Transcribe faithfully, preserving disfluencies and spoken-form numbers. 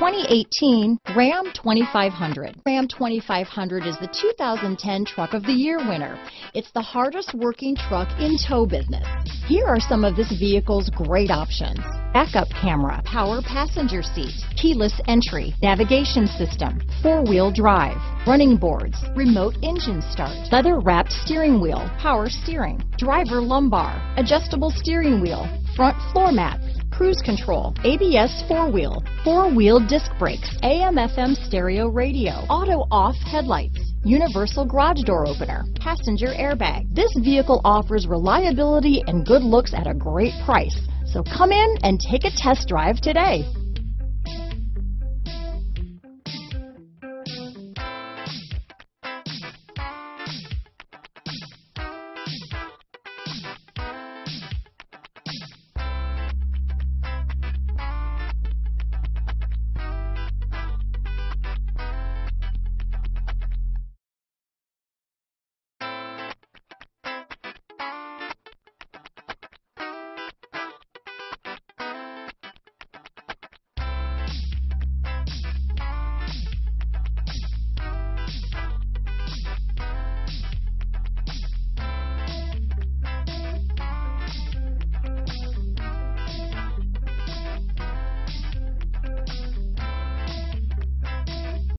twenty eighteen Ram twenty-five hundred. Ram twenty-five hundred is the two thousand ten Truck of the Year winner. It's the hardest working truck in tow business. Here are some of this vehicle's great options: backup camera, power passenger seat, keyless entry, navigation system, four-wheel drive, running boards, remote engine start, leather-wrapped steering wheel, power steering, driver lumbar, adjustable steering wheel, front floor mats, cruise control, A B S four-wheel, four-wheel disc brakes, A M F M stereo radio, auto-off headlights, universal garage door opener, passenger airbag. This vehicle offers reliability and good looks at a great price. So come in and take a test drive today.